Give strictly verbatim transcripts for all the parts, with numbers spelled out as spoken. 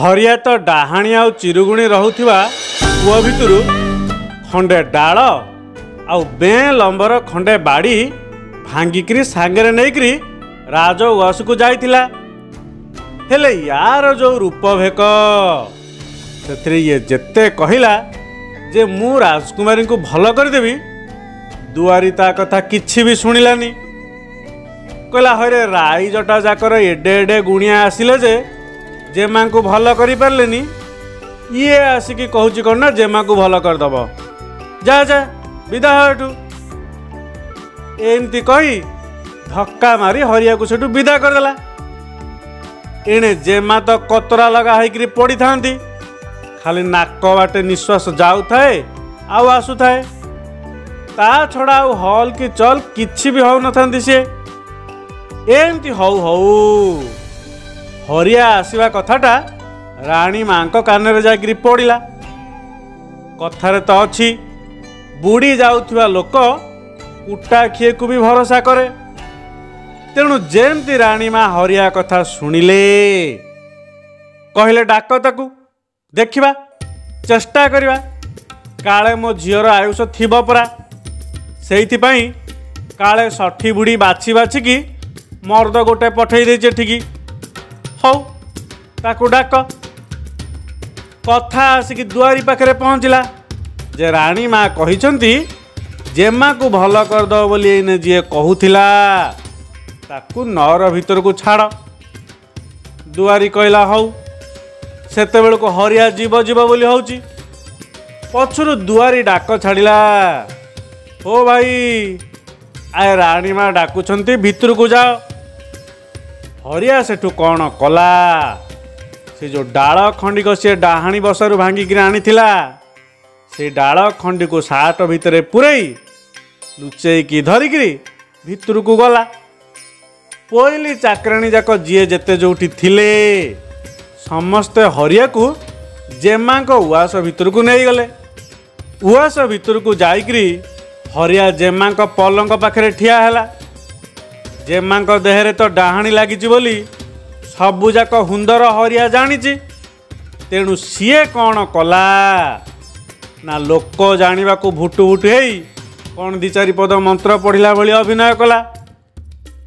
हरिया तो डाहाणी आ चिरुगुणी रुवा कूह भितर खंडे डाल आउ बे लंबर खंडे बाड़ी भांगिक सांगे नहीं राजवास को जाइला हेले यार जो रूपभेक से ये जेते कहला जे मु राजकुमारी को भल करदेवी दुआरी ता कथा किछि भी शुणिलानी कहला हरे राई जटा जाकर एडे एडे गुणिया आसिले जे जेमा को भल कर पारे ये आसिकी कहूँ कौन ना जेमा को भल करदेव जा जा विदा हटू एमती कही धक्का मारी हरिया को सेठू विदा करदेला। एणे जेमा तो कतरा लगा होकर पड़ी था खाली नाक बाटे निश्वास जाऊ थाए आउ आसू थाए ता छड़ा आउ हल कि चल किछि भी हो न था सी एमती हौ हौ हरिया आसवा कथाटा राणी माँ कान जा पड़ा कथार तो अच्छी बुड़ी जाऊा लोक उटा खिए को भी भरोसा करे तेणु जेमती राणी माँ हरिया कथा शुणिले कहले डाक ताकू देखा चेष्टा करवा काले मो झीर आयुष थिबो परा से काले साठी बुड़ी बाछि बाछिकी मर्द गोटे पठई देछे ठिकी हौ ताकू डाक कथा आसिकी दुआरी पाखे पहुँचला जे राणी माँ कहिसंती जेमा को भल करदो बोली एने जी कहूथिला ताकू नर भीतर को छाड़ दुआरी कहला हौ सेते बेल को हरिया जीव जीव बोली होची पछुरु दुआरी डाक छाड़िला ओ भाई आए राणी माँ डाकुछंती भीतर को जाओ हरिया सेठू कौन कला से जो डाल खंडिक सी डाहाणी बसारू भांगिक आनी से डाल खंडी को साट भितर पूरे लुचेकी धरिक भितर को गला पोइली चाकराणी जाक जी जेते जोटी थिले समस्ते हरिया को जेमा को उवास भीतर को नहीं गले उवास भीतर को जाइकरी हरिया जेमा को पलंग पाखे ठिया हैला जेमा को देहरे तो डाहाणी लागिची बोली सबुजाक हुंदर हरिया जानिची तेणु सीए कौन कला ना लोक जानिबा को भुटु भुटु हेई कौन दि चारि पद मंत्र पढ़िला भली अभिनय कला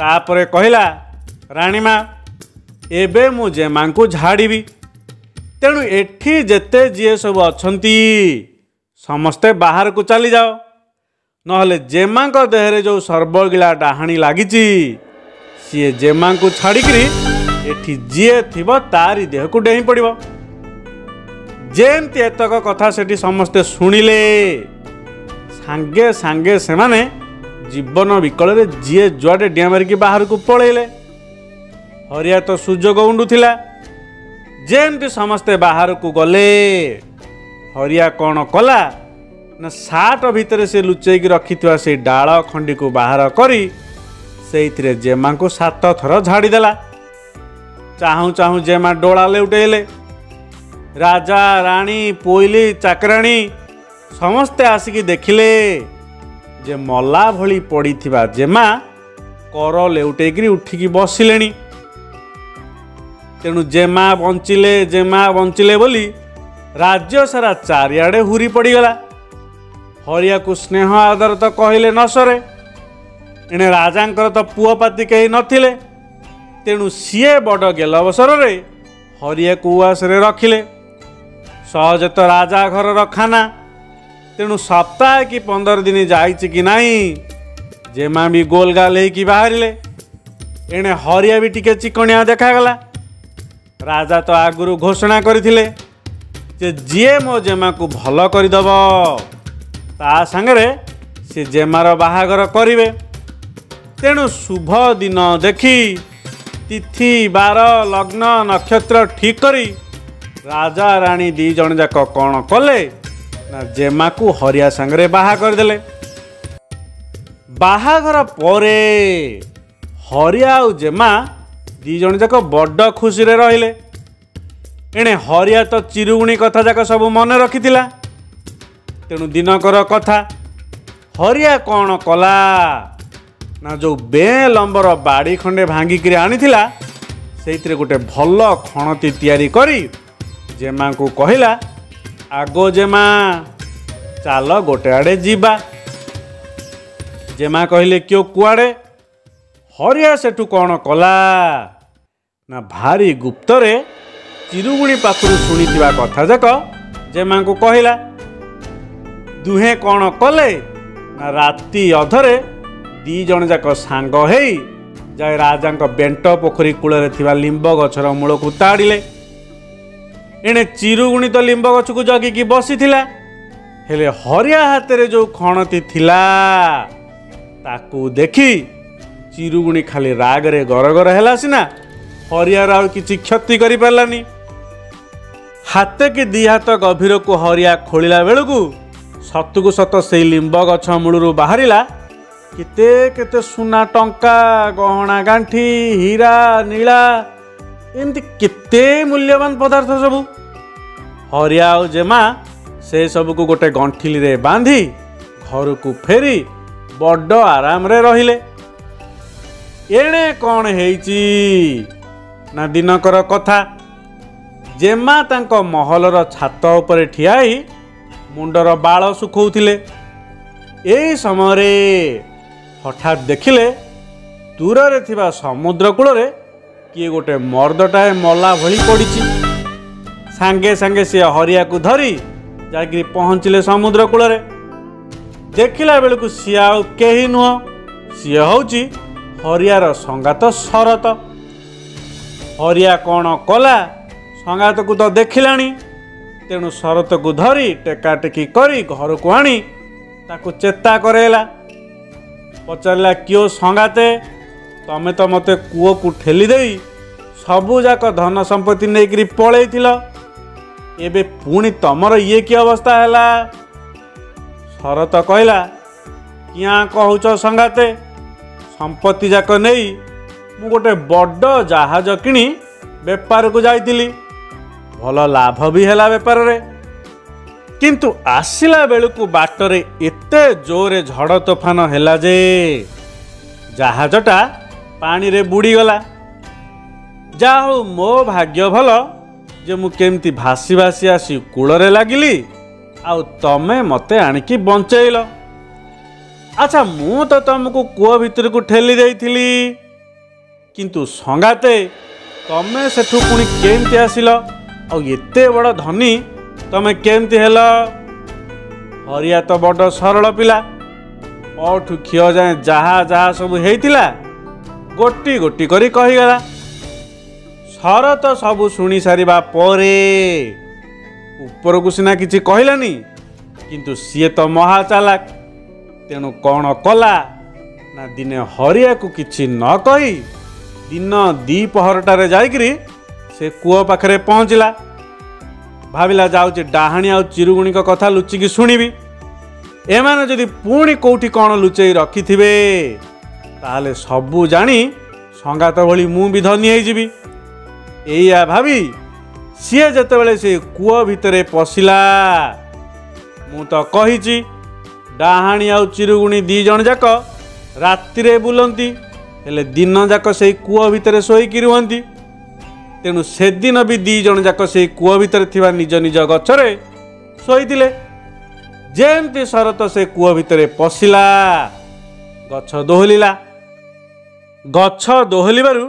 तापरे कहला राणी माँ एबे मु जेमा को झाड़बी तेणु एठी जेते जी सब अच्छी समस्ते बाहर को चली जाओ नहले जेमा को देहरे जो सर्वगिला डाहाणी लागिची सी जेमा को छाड़िकरी एठी जीए थिबो तारी देह को डेही पड़िबो जेमती एतक कथा सेठी समस्ते शुणिले सांगे सांगे से माने जीवन विकल रे जीए जुआडे डिया मारिकी बाहर को पलैले हरिया तो सुजोग उंडुथिला जेमती समस्ते बाहर को गले हरिया कौन कला ना साट भितर से लुचेक रखिथिवा से डाल खंडी को बाहर करी सेइथिरे जेमा को सात थर झाड़ीदेला चाहूँ चाहूँ जेमा डोला लेउटेले राजा राणी पोइली चाकराणी समस्ते आसिकी देखिले जे मल्ला भली पड़ी थिबा जेमा कर लेउटेकरी उठिकी बसिलेनी तेणु जेमा बंचिले जेमा बंचिले बोली राज्य सारा चारियाड़े हुरी पड़ीगला हरिया को स्नेह आदर तो कहले न सरे एने राजांकर तो पुआपाती कहीं नथिले तेणु सीए बड़ गेल अवसर रे हरिया को उवासरे रखिले सहजे तो राजा घर रखाना तेणु सप्ताह कि पंदर दिन जाइए कि नहीं जेमा भी गोलगाल होकि बाहरिले एणे हरिया भी टिके चिकणिया देखागला राजा तो आगुरी घोषणा करथिले जे जीए मो जेमा को भल करदेव ता संगे से जेमार बाहागर करिवे तेणु शुभ दिन देखी तिथि बार लग्न नक्षत्र ठीक करी राजा राणी दी जण जाक कौन कले ना जेमा को हरिया संगे बाहा करदेले। बाहाघर परे हरिया और जेमा दी जण जाक बड़ खुशी रे रहिले एणे हरिया तो चिरुगुणी कथा जाक सब मन रखिथिला तेणु दिनकर कथा हरिया कौन कला ना जो बे लंबर बाड़ी खंडे भांगिक आनी थिला सेइतरे गोटे भल खणती तैयारी करी जेमा को कहला आगो जेमा चाल गोटे आड़े जीवा। जेमा कहले क्यों कुआड़े? हरिया सेठू कौन कला ना भारी गुप्त रे चिरुगुणी पाखु शुणी कथा जाक जेमा को कहला। दुहे कौन कले ना राति अधरे दीज जाक सांग हेई जाए राजा बेंट पोखरी कूल लिंब गचर मूल को ताड़िले। एणे चिरुगुणी तो लिंब गच को जगिकी बसी थिला, हेले हरिया हाथरे जो खणती थिला ताकू देखी चिरुगुणी खाली रागरे गरगर हैला सिना हरियार आउ किछि क्षति करि परलानी। हाते के दी हाथ गभीर को हरिया खोलिला बेलकू सत को सत से लिंब गछ मूलू बाहरिला केते केते सुना टंका गहना गांठी हीरा नीला एमती केते मूल्यवान पदार्थ सबू। हरिया आउ जेमा से सब को गोटे गंठिली रे बांधी घर को फेरी बड़ आराम रे रहिले। एणे कौन हेची ना दिनकर कथा। जेमा तांको महलर छात उपरे ठियाई मुंडर बाल सुखौथिले। एई समय रे हठात देखिले दूर रे थिबा समुद्र कूल रे किए गोटे मर्दटाए मला भली पड़िची। सांगे सांगे से हरिया को धरी जाकि पहुँचले समुद्र कूल रे। देखला बेलू सी आउ कहीं नुह, सी हूँ हरियार संगात शरत। हरिया कौन कला संगात को तो देखिलानी, तेणु शरत को धरी टेकाटेकी करी घर को आनी ताकू चेता करेला। पचारा क्यों संगाते तमें तो मते कूओ को ठेलीदे सबूजाक धन संपत्ति नहीं पलैल, एबे पुणी तमर ये की अवस्था हैला। शरत कहला क्या कहूच संगाते संपत्ति जाक नहीं मु गोटे बड़ जहाज किणी बेपार को जाइली, भल लाभ भी हैला बेपार रे। किंतु आसिला बेलू बाटरे एते जोरे झड़ तोफान हैला जे जहाजटा पानी रे बुड़ीगला। जा हो मो भाग्य भल जे मु केमती भासी भासी आसी कूल रे लागिली आउ तमें मते आणिकी बंचेल। अच्छा मु तो तुमको कूह भीतर को ठेली देइथिली, किंतु संगाते तमें सेठू पुणी केमती आसिल आउ एते बड़ धनी तमें केमती हेल? हरिया तो बड़ सरल पिला, अठू खिय जाए जहा जहा सब हेइथिला गोटी गोटी करी कहिगला। शरत सब शुणी सारिबा परे ऊपर को सीना किसी कहलानी, किंतु सीए तो महा चालाक। तेणु कौन कला ना दिने हरिया को किसी न कही दिन दीपहरटारे जाकि से कूह पाखे पहुँचला। भाविला जाऊँ डाहाणी आ चिरुगुणी कथा लुचिकी शुणी एमाने जदि पुणी कौटी कौन लुचई रखि थिबे ताले सबू जानी संगात भली मु भी धनी होइजिबी। एया भावी सीए जितेबाला से कूह भितरे पशिला। मु तो कही डाहाणी आ चिरुगुणी दी जन जाक राति रे बुलंती हेले दिन जाक से कूह भितरे सोईकी रुहंती। तेणु से दिन भी दी जन जाक से कूह भितरे थिबा निज निज गछरे सोईतिले। जेमती शरत से कूह भितरे पशिला गछ दोहलिला। गछ दोहलिबारु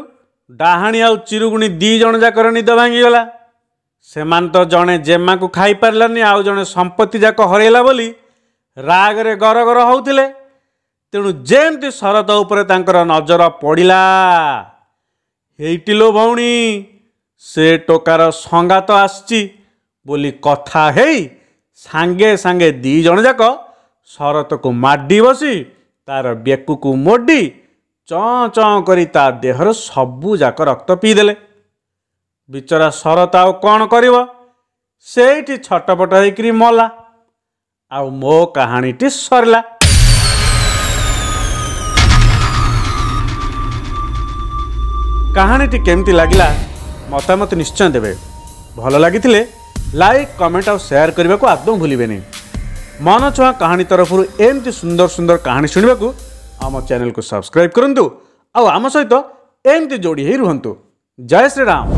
डाहाणी आ चिरुगुणी दी जन जाकर निद भांगीगला। सेमान तो जणे जेमा को खाई पारलानी आउ जणे संपत्ति जाक हरैला बोली रागरे गरगर होउतिले। तेणु जेमती शरत उपरे तांकर नजर पड़िला, हेइटिलो भौणी से टोकार संगात आसची बोली कथा हेई सांगे सांगे दी जण जाक शरत को माडी बसी तार बेकु को मोडी चौं चौं करी ता देहर सबु जाक रक्त पीदेले। बिचरा शरत आउ कौन करिव, सेठी छटपट होइकरी मला। आउ मो कहानीटी सरला। कहानीटी केमती लागिला मतामत निश्चय देबे। भल लागिथिले लाइक कमेंट और शेयर करने को आदौ भूलिबेनी। मन छुआ कहानी तरफरु एमती सुंदर सुंदर कहानी सुनिबाकू आम चैनल को सब्सक्राइब करंतु आउ आम सहित एमती जोड़ी हेई रहंतु। जय श्री राम।